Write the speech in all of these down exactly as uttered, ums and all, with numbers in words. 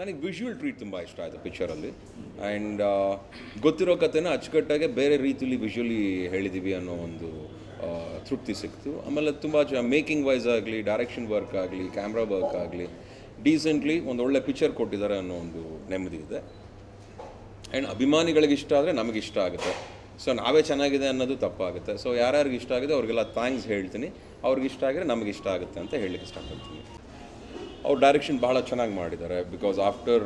ನನಗೆ visual treat ತುಂಬ ಇಷ್ಟ ಆಯಿತು ಪಿಕ್ಚರಲ್ಲಿ. ಆ್ಯಂಡ್ ಗೊತ್ತಿರೋ ಕಥೆನ ಅಚ್ಚುಕಟ್ಟಾಗೆ ಬೇರೆ ರೀತಿಯಲ್ಲಿ ವಿಜುವಲಿ ಹೇಳಿದ್ದೀವಿ ಅನ್ನೋ ಒಂದು ತೃಪ್ತಿ ಸಿಕ್ತು. ಆಮೇಲೆ ತುಂಬ ಜ ಮೇಕಿಂಗ್ ವೈಸ್ ಆಗಲಿ, ಡೈರೆಕ್ಷನ್ ವರ್ಕ್ ಆಗಲಿ, ಕ್ಯಾಮ್ರಾ ವರ್ಕ್ ಆಗಲಿ ಡೀಸೆಂಟ್ಲಿ ಒಂದು ಒಳ್ಳೆ ಪಿಕ್ಚರ್ ಕೊಟ್ಟಿದ್ದಾರೆ ಅನ್ನೋ ಒಂದು ನೆಮ್ಮದಿ ಇದೆ. ಆ್ಯಂಡ್ ಅಭಿಮಾನಿಗಳಿಗೆ ಇಷ್ಟ ಆದರೆ ನಮಗಿಷ್ಟ ಆಗುತ್ತೆ, ಸೊ ನಾವೇ ಚೆನ್ನಾಗಿದೆ ಅನ್ನೋದು ತಪ್ಪಾಗುತ್ತೆ. ಸೊ ಯಾರ್ಯಾರಿಗೆ ಇಷ್ಟ ಆಗಿದೆ ಅವ್ರಿಗೆಲ್ಲ ಥ್ಯಾಂಕ್ಸ್ ಹೇಳ್ತೀನಿ, ಅವ್ರಿಗಿಷ್ಟ ಆಗಿದ್ರೆ ನಮಗಿಷ್ಟ ಆಗುತ್ತೆ ಅಂತ ಹೇಳಲಿಕ್ಕೆ ಇಷ್ಟಪಡ್ತೀನಿ. ಅವ್ರು ಡೈರೆಕ್ಷನ್ ಭಾಳ ಚೆನ್ನಾಗಿ ಮಾಡಿದ್ದಾರೆ, ಬಿಕಾಸ್ ಆಫ್ಟರ್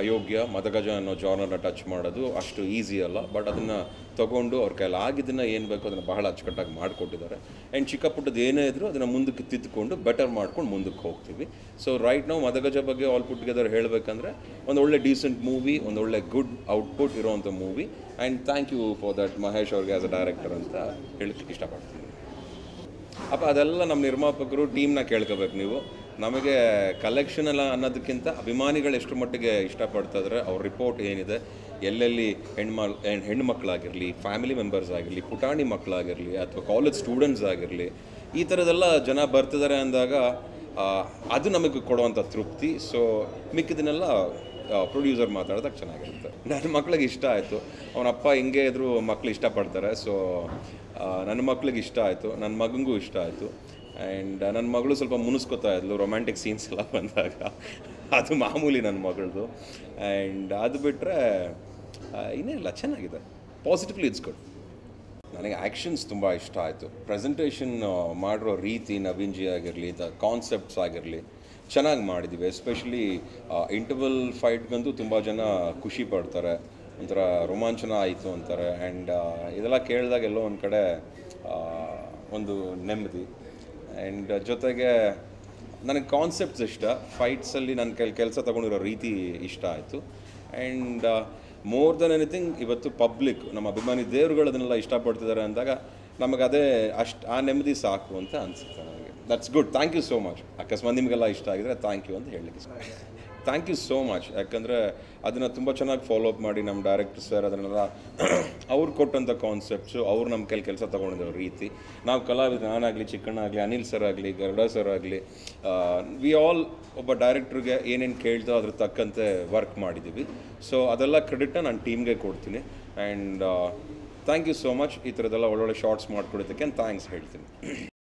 ಅಯೋಗ್ಯ ಮದಗಜ ಅನ್ನೋ ಜಾನರ್ನ ಟಚ್ ಮಾಡೋದು ಅಷ್ಟು ಈಸಿ ಅಲ್ಲ, ಬಟ್ ಅದನ್ನು ತೊಗೊಂಡು ಅವ್ರ ಕೈಯಲ್ಲಿ ಆಗಿದ್ದನ್ನು ಏನು ಬೇಕೋ ಅದನ್ನು ಬಹಳ ಅಚ್ಚುಕಟ್ಟಾಗಿ ಮಾಡಿಕೊಟ್ಟಿದ್ದಾರೆ. ಆ್ಯಂಡ್ ಚಿಕ್ಕ ಪುಟ್ಟದ್ದು ಏನೇ ಇದ್ದರೂ ಅದನ್ನು ಮುಂದಕ್ಕೆ ತಿದ್ದುಕೊಂಡು ಬೆಟರ್ ಮಾಡ್ಕೊಂಡು ಮುಂದಕ್ಕೆ ಹೋಗ್ತೀವಿ. ಸೊ ರೈಟ್ ನಾವು ಮದಗಜ ಬಗ್ಗೆ ಆಲ್ ಪುಟ್ ಟುಗೆದರ್ ಹೇಳಬೇಕಂದ್ರೆ ಒಂದು ಒಳ್ಳೆ ಡೀಸೆಂಟ್ ಮೂವಿ, ಒಂದು ಒಳ್ಳೆ ಗುಡ್ ಔಟ್ಪುಟ್ ಇರೋವಂಥ movie. And thank you for that Mahesh ಅವ್ರಿಗೆ ಆ್ಯಸ್ ಅ ಡೈರೆಕ್ಟರ್ ಅಂತ ಹೇಳಕ್ಕೆ ಇಷ್ಟಪಡ್ತೀನಿ. ಅಪ್ಪ ಅದೆಲ್ಲ ನಮ್ಮ ನಿರ್ಮಾಪಕರು ಟೀಮ್ನ ಕೇಳ್ಕೋಬೇಕು ನೀವು. ನಮಗೆ ಕಲೆಕ್ಷನ್ ಎಲ್ಲ ಅನ್ನೋದಕ್ಕಿಂತ ಅಭಿಮಾನಿಗಳು ಎಷ್ಟು ಮಟ್ಟಿಗೆ ಇಷ್ಟಪಡ್ತಾಯಿದ್ರೆ ಅವ್ರ ರಿಪೋರ್ಟ್ ಏನಿದೆ, ಎಲ್ಲೆಲ್ಲಿ ಹೆಣ್ಮ ಹೆಣ್ಮಕ್ಳಾಗಿರಲಿ, ಫ್ಯಾಮಿಲಿ ಮೆಂಬರ್ಸ್ ಆಗಿರಲಿ, ಪುಟಾಣಿ ಮಕ್ಕಳಾಗಿರಲಿ ಅಥವಾ ಕಾಲೇಜ್ ಸ್ಟೂಡೆಂಟ್ಸ್ ಆಗಿರಲಿ, ಈ ಥರದ್ದೆಲ್ಲ ಜನ ಬರ್ತಿದ್ದಾರೆ ಅಂದಾಗ ಅದು ನಮಗೆ ಕೊಡುವಂಥ ತೃಪ್ತಿ. ಸೊ ಮಿಕ್ಕಿದನ್ನೆಲ್ಲ ಪ್ರೊಡ್ಯೂಸರ್ ಮಾತಾಡಿದಾಗ ಚೆನ್ನಾಗಿರುತ್ತೆ. ನನ್ನ ಮಕ್ಳಿಗೆ ಇಷ್ಟ ಆಯಿತು, ಅವನಪ್ಪ ಹಿಂಗೆ ಇದ್ದರೂ ಮಕ್ಕಳು ಇಷ್ಟಪಡ್ತಾರೆ. ಸೊ ನನ್ನ ಮಕ್ಳಿಗೆ ಇಷ್ಟ ಆಯಿತು, ನನ್ನ ಮಗನಿಗೂ ಇಷ್ಟ ಆಯಿತು. ಆ್ಯಂಡ್ ನನ್ನ ಮಗಳು ಸ್ವಲ್ಪ ಮುನಿಸ್ಕೊತಾ ಇದ್ಲು ರೊಮ್ಯಾಂಟಿಕ್ ಸೀನ್ಸ್ ಎಲ್ಲ ಬಂದಾಗ, ಅದು ಮಾಮೂಲಿ ನನ್ನ ಮಗಳದು. ಆ್ಯಂಡ್ ಅದು ಬಿಟ್ಟರೆ ಇನ್ನೇನಿಲ್ಲ, ಚೆನ್ನಾಗಿದೆ, ಪಾಸಿಟಿವ್ಲಿ ಇಟ್ಸ್ ಗುಡ್. ನನಗೆ ಆ್ಯಕ್ಷನ್ಸ್ ತುಂಬ ಇಷ್ಟ ಆಯಿತು, ಪ್ರೆಸೆಂಟೇಷನ್ ಮಾಡಿರೋ ರೀತಿ ನವೀನ್ ಜಿ ಆಗಿರಲಿ, ದ ಕಾನ್ಸೆಪ್ಟ್ಸ್ ಆಗಿರಲಿ ಚೆನ್ನಾಗಿ ಮಾಡಿದ್ದೀವಿ. ಎಸ್ಪೆಷಲಿ ಇಂಟರ್ವಲ್ ಫೈಟ್ಗಂತೂ ತುಂಬ ಜನ ಖುಷಿ ಪಡ್ತಾರೆ, ಒಂಥರ ರೋಮಾಂಚನ ಆಯಿತು ಅಂತಾರೆ. ಆ್ಯಂಡ್ ಇದೆಲ್ಲ ಕೇಳಿದಾಗ ಎಲ್ಲೋ ಒಂದು ಕಡೆ ಒಂದು ನೆಮ್ಮದಿ. ಆ್ಯಂಡ್ ಜೊತೆಗೆ ನನಗೆ ಕಾನ್ಸೆಪ್ಟ್ಸ್ ಇಷ್ಟ, ಫೈಟ್ಸಲ್ಲಿ ನನ್ನ ಕೆಲ ಕೆಲಸ ತೊಗೊಂಡಿರೋ ರೀತಿ ಇಷ್ಟ ಆಯಿತು. ಆ್ಯಂಡ್ ಮೋರ್ ದೆನ್ ಎನಿಥಿಂಗ್ ಇವತ್ತು ಪಬ್ಲಿಕ್ ನಮ್ಮ ಅಭಿಮಾನಿ ದೇವರುಗಳು ಅದನ್ನೆಲ್ಲ ಇಷ್ಟಪಡ್ತಿದ್ದಾರೆ ಅಂದಾಗ ನಮಗೆ ಅದೇ ಅಷ್ಟು ಆ ನೆಮ್ಮದಿ ಸಾಕು ಅಂತ ಅನಿಸುತ್ತೆ ನನಗೆ. That's good, thank you so much. ಅಕಸ್ಮಾತ್ ನಿಮಗೆಲ್ಲ ಇಷ್ಟ ಆಗಿದ್ರೆ ಥ್ಯಾಂಕ್ ಯು ಅಂತ ಹೇಳಲಿಕ್ಕೆ ಇಷ್ಟ. ಥ್ಯಾಂಕ್ ಯು ಸೋ ಮಚ್, ಯಾಕಂದರೆ ಅದನ್ನು ತುಂಬ ಚೆನ್ನಾಗಿ ಫಾಲೋ ಅಪ್ ಮಾಡಿ ನಮ್ಮ ಡೈರೆಕ್ಟರ್ ಸರ್ ಅದನ್ನೆಲ್ಲ ಅವ್ರು ಕೊಟ್ಟಂಥ ಕಾನ್ಸೆಪ್ಟ್ಸು, ಅವ್ರು ನಮ್ಮ ಕೈಲಿ ಕೆಲಸ ತೊಗೊಂಡಿರೋ ರೀತಿ, ನಾವು ಕಲಾವಿದ ನಾನಾಗಲಿ, ಚಿಕ್ಕಣ್ಣ ಆಗಲಿ, ಅನಿಲ್ ಸರ್ ಆಗಲಿ, ಗರುಡ ಸರ್ ಆಗಲಿ, ವಿ ಆಲ್ ಒಬ್ಬ ಡೈರೆಕ್ಟ್ರಿಗೆ ಏನೇನು ಕೇಳ್ತೋ ಅದ್ರ ತಕ್ಕಂತೆ ವರ್ಕ್ ಮಾಡಿದ್ದೀವಿ. ಸೊ ಅದೆಲ್ಲ ಕ್ರೆಡಿಟ್ನ ನಾನು ಟೀಮ್ಗೆ ಕೊಡ್ತೀನಿ. And thank you so much, ಈ ಥರದ್ದೆಲ್ಲ ಒಳ್ಳೊಳ್ಳೆ ಶಾರ್ಟ್ಸ್ ಮಾಡಿಕೊಡೋದಕ್ಕೆ ಥ್ಯಾಂಕ್ಸ್ ಹೇಳ್ತೀನಿ.